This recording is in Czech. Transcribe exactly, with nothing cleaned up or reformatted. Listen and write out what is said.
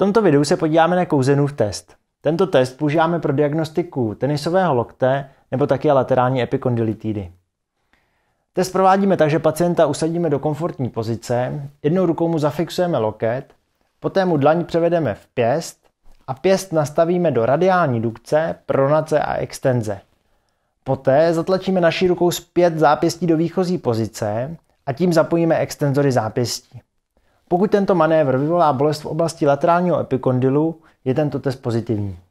V tomto videu se podíváme na Cozenův test. Tento test používáme pro diagnostiku tenisového lokte nebo také laterální epikondylitidy. Test provádíme tak, že pacienta usadíme do komfortní pozice, jednou rukou mu zafixujeme loket, poté mu dlaň převedeme v pěst a pěst nastavíme do radiální dukce, pronace a extenze. Poté zatlačíme naší rukou zpět zápěstí do výchozí pozice a tím zapojíme extenzory zápěstí. Pokud tento manévr vyvolá bolest v oblasti laterálního epikondylu, je tento test pozitivní.